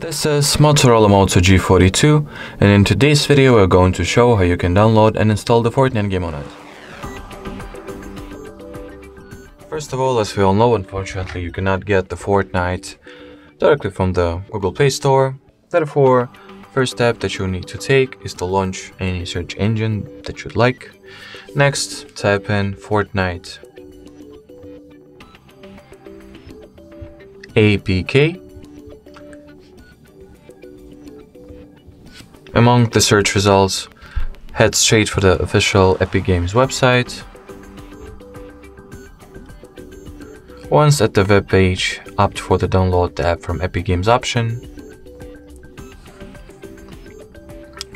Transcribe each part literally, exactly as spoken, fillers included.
This is Motorola Moto G forty-two, and in today's video we're going to show how you can download and install the Fortnite game on it. First of all, as we all know, unfortunately you cannot get the Fortnite directly from the Google Play Store. Therefore, first step that you need to take is to launch any search engine that you'd like. Next, type in Fortnite A P K. Among the search results, head straight for the official Epic Games website. Once at the web page, opt for the download the app from Epic Games option.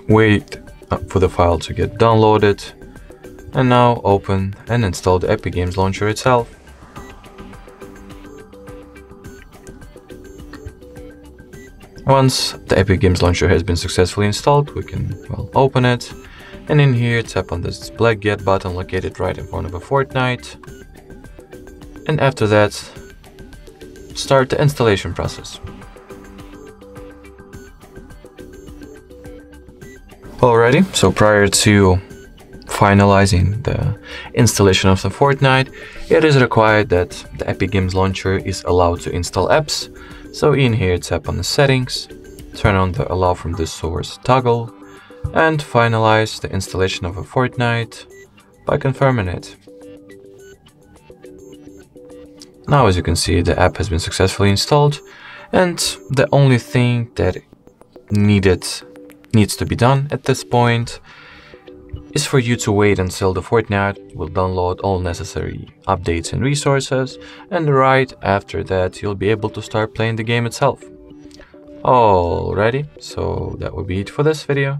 Wait for the file to get downloaded, and now open and install the Epic Games launcher itself. Once the Epic Games launcher has been successfully installed, we can well open it, and in here tap on this black Get button located right in front of a Fortnite, and after that start the installation process. Alrighty, so prior to finalizing the installation of the Fortnite, it is required that the Epic Games launcher is allowed to install apps. So in here, tap on the settings, turn on the allow from this source toggle, and finalize the installation of a Fortnite by confirming it. Now, as you can see, the app has been successfully installed, and the only thing that needed needs to be done at this point is for you to wait until the Fortnite will download all necessary updates and resources, and right after that you'll be able to start playing the game itself. Alrighty, so that would be it for this video.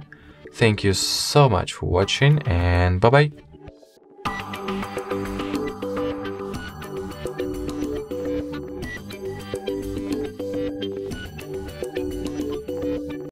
Thank you so much for watching, and bye bye.